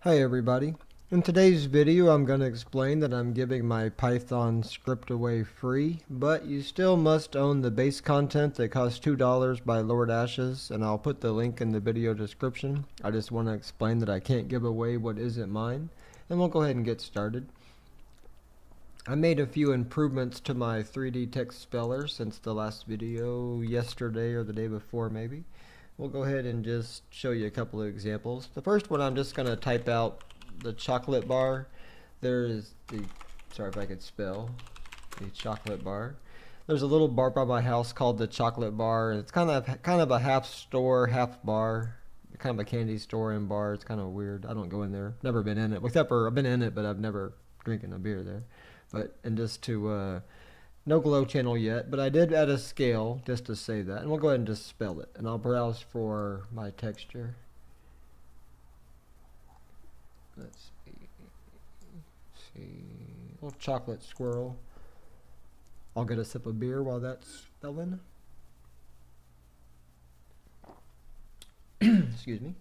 Hi everybody. In today's video I'm going to explain that I'm giving my Python script away free, but you still must own the base content that costs $2 by Lord Ashes, and I'll put the link in the video description. I just want to explain that I can't give away what isn't mine, and we'll go ahead and get started. I made a few improvements to my 3D text speller since the last video, yesterday or the day before maybe. We'll go ahead and just show you a couple of examples. The first one, I'm just going to type out the chocolate bar. There's the, sorry if I could spell, the chocolate bar. There's a little bar by my house called the Chocolate Bar. It's kind of a half store, half bar, kind of a candy store and bar. It's kind of weird. I don't go in there. Never been in it, except for I've been in it, but I've never drinking a beer there. But and just to no glow channel yet, but I did add a scale just to say that, and we'll go ahead and just spell it, and I'll browse for my texture. Let's see, little chocolate squirrel. I'll get a sip of beer while that's spelling. Excuse me.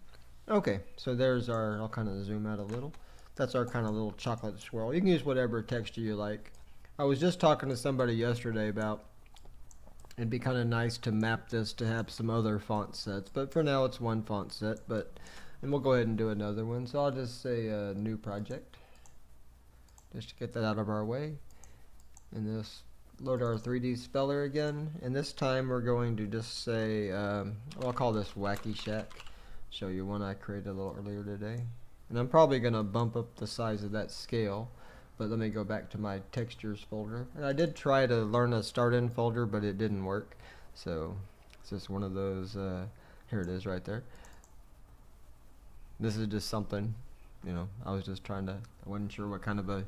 Okay, so there's our, I'll kind of zoom out a little. That's our kind of little chocolate swirl. You can use whatever texture you like. I was just talking to somebody yesterday about it'd be kind of nice to map this to have some other font sets, but for now it's one font set, and we'll go ahead and do another one. So I'll just say new project, just to get that out of our way. And this, load our 3D speller again, and this time we're going to just say, I'll call this Wacky Shack, show you one I created a little earlier today. And I'm probably going to bump up the size of that scale. But let me go back to my textures folder. And I did try to learn a start-in folder, but it didn't work. So it's just one of those, here it is right there. This is just something, you know, I was just trying to, I wasn't sure what kind of a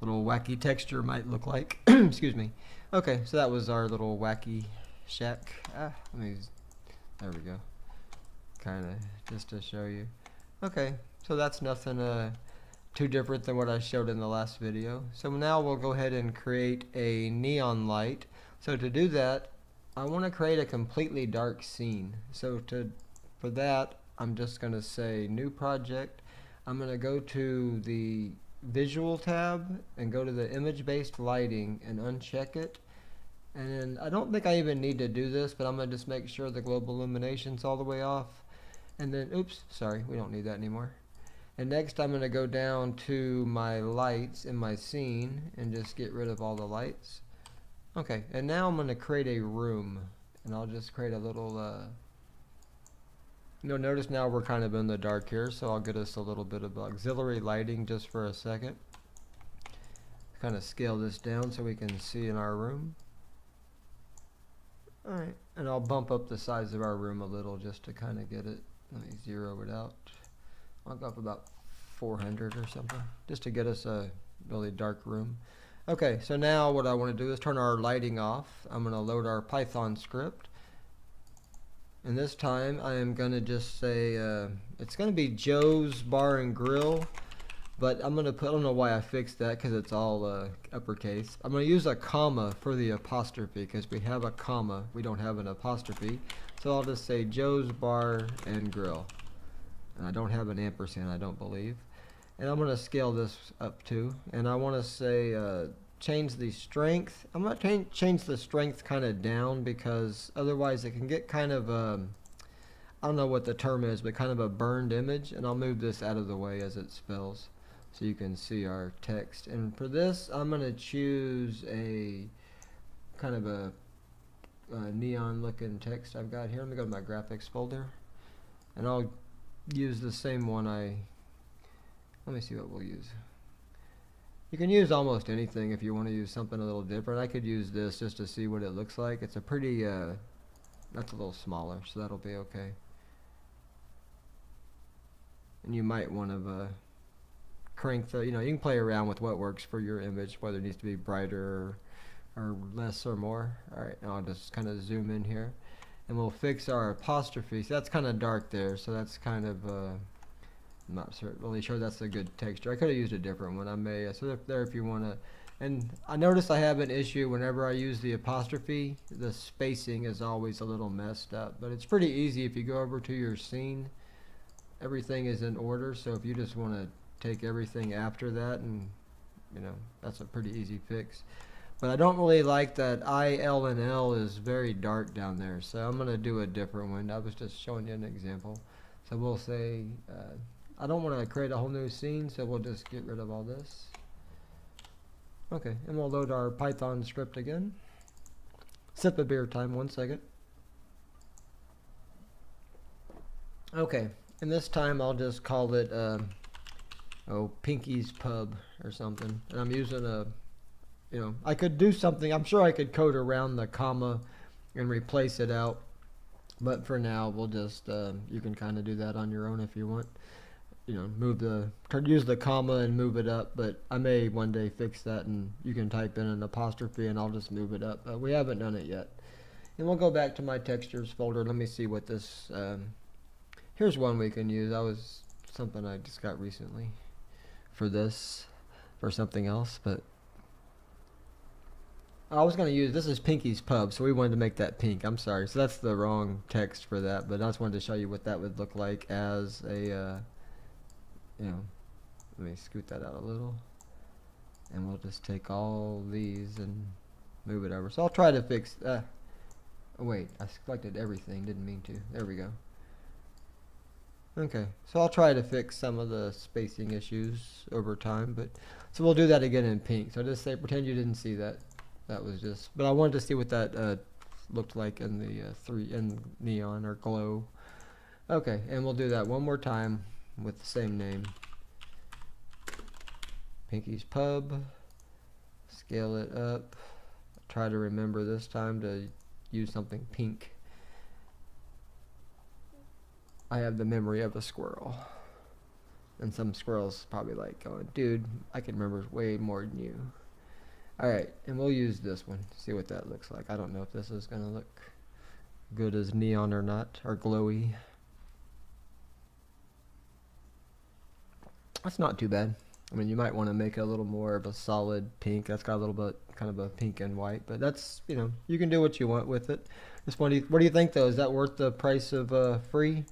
little wacky texture might look like. Excuse me. Okay, so that was our little Wacky Shack. Let me, there we go. Kind of, just to show you. Okay, so that's nothing, too different than what I showed in the last video. So now we'll go ahead and create a neon light. So to do that, I want to create a completely dark scene. So for that, I'm just going to say new project. I'm going to go to the visual tab and go to the image-based lighting and uncheck it. And I don't think I even need to do this, but I'm going to just make sure the global illumination's all the way off. And then, oops, sorry, we don't need that anymore. And next I'm going to go down to my lights in my scene and just get rid of all the lights. Okay, and now I'm going to create a room, and I'll just create a little, you know, notice now we're kind of in the dark here, so I'll get us a little bit of auxiliary lighting just for a second. Kind of scale this down so we can see in our room. Alright, and I'll bump up the size of our room a little just to kind of get it, let me zero it out. I'll go up about 400 or something, just to get us a really dark room. Okay, so now what I want to do is turn our lighting off. I'm going to load our Python script. And this time I am going to just say, it's going to be Joe's Bar and Grill, but I'm going to put, I don't know why I fixed that because it's all uppercase. I'm going to use a comma for the apostrophe because we have a comma. We don't have an apostrophe. So I'll just say Joe's Bar and Grill. And I don't have an ampersand, I don't believe. And I'm going to scale this up too. And I want to say change the strength. I'm going to change the strength kind of down because otherwise it can get kind of I don't know what the term is, but kind of a burned image. And I'll move this out of the way as it spells so you can see our text. And for this, I'm going to choose a kind of a neon looking text I've got here. Let me go to my graphics folder, and I'll use the same one let me see what we'll use. You can use almost anything if you want to use something a little different. I could use this just to see what it looks like. It's a pretty, that's a little smaller, so that'll be okay. And you might want to crank the, you know, you can play around with what works for your image, whether it needs to be brighter or less or more. Alright, now I'll just kind of zoom in here. And we'll fix our apostrophe. So that's kind of dark there, so that's kind of, I'm not really sure that's a good texture. I could have used a different one. I may, so there if you want to. And I notice I have an issue whenever I use the apostrophe, the spacing is always a little messed up. But it's pretty easy if you go over to your scene, everything is in order, so if you just want to take everything after that, and you know, that's a pretty easy fix. But I don't really like that IL and L is very dark down there, so I'm gonna do a different one. I was just showing you an example. So we'll say I don't want to create a whole new scene, so we'll just get rid of all this. Okay, and we'll load our Python script again. Sip a beer time, 1 second. Okay, and this time I'll just call it Pinky's Pub or something. And I'm using a, you know, I could do something. I'm sure I could code around the comma and replace it out. But for now, we'll just, you can kind of do that on your own if you want. You know, use the comma and move it up, but I may one day fix that, and you can type in an apostrophe and I'll just move it up, but we haven't done it yet. And we'll go back to my textures folder. Let me see what this, here's one we can use. That was something I just got recently for this, for something else, but I was going to use, this is Pinky's Pub, so we wanted to make that pink. I'm sorry, so that's the wrong text for that, but I just wanted to show you what that would look like as a, you know, let me scoot that out a little, and we'll just take all these and move it over. So I'll try to fix that. Wait, I selected everything, didn't mean to. There we go. Okay, so I'll try to fix some of the spacing issues over time, but so we'll do that again in pink. So just say, pretend you didn't see that. That was just, but I wanted to see what that looked like in the neon or glow. Okay, and we'll do that one more time with the same name, Pinky's Pub. Scale it up. Try to remember this time to use something pink. I have the memory of a squirrel, and some squirrels probably like going, dude, I can remember way more than you. Alright, and we'll use this one, see what that looks like. I don't know if this is gonna look good as neon or not, or glowy. That's not too bad. I mean, you might want to make it a little more of a solid pink. That's got a little bit kind of a pink and white, but that's, you know, you can do what you want with it. This one, what do you think though? Is that worth the price of free?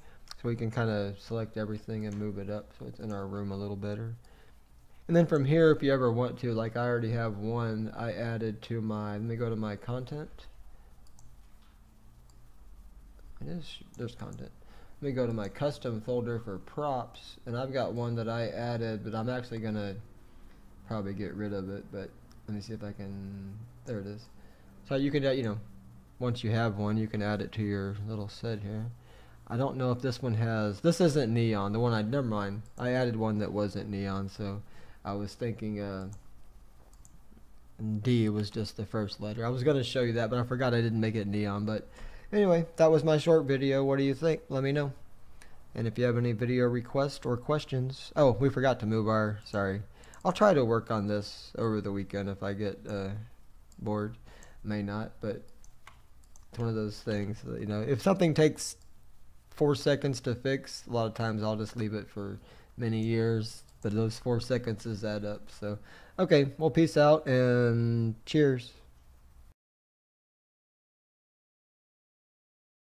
So we can kind of select everything and move it up so it's in our room a little better. And then from here, if you ever want to, like I already have one I added to my, let me go to my content. There's content. Let me go to my custom folder for props, and I've got one that I added, but I'm actually gonna probably get rid of it, but let me see if I can, there it is. So you can, you know, once you have one, you can add it to your little set here. I don't know if this one has, this isn't neon, the one I, never mind, I added one that wasn't neon, so I was thinking D was just the first letter. I was gonna show you that, but I forgot I didn't make it neon, but anyway, that was my short video. What do you think? Let me know. And if you have any video requests or questions. Oh, we forgot to move our, sorry. I'll try to work on this over the weekend if I get bored. May not, but it's one of those things, you know, if something takes 4 seconds to fix, a lot of times I'll just leave it for many years, but those 4 seconds add up. So, okay, well, peace out and cheers.